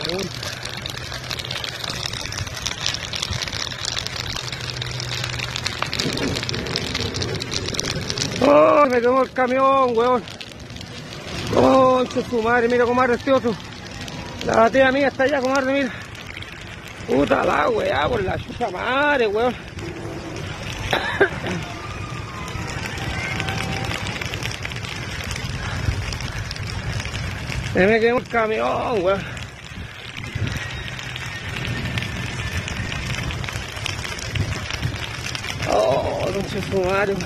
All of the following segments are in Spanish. favor. ¡Oh! Me quemó el camión, weón. ¡Concha su madre! Mira, comadre, este otro. La batea mía está allá, comadre, mira. Puta la weá, por la chucha madre, weón. Me quedó el camión, weón. Oh, no se fumaron.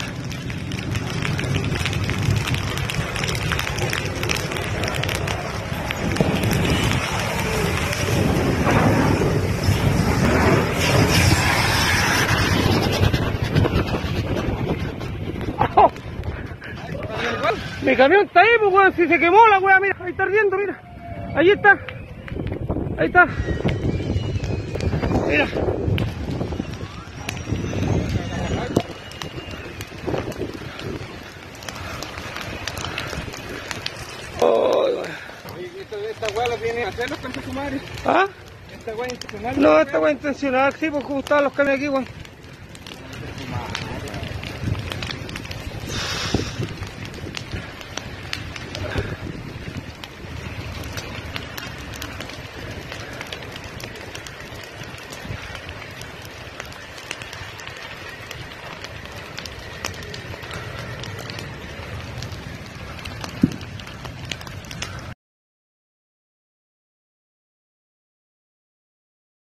Mi camión está ahí, pues, weón, si se quemó la weá, mira, ahí está ardiendo, mira, ahí está, mira. Oh, esta weá la tiene hacer los campos sumarios. ¿Ah? Esta weá intencional. No, esta weá intencional, sí, pues como estaban los camiones aquí, weón.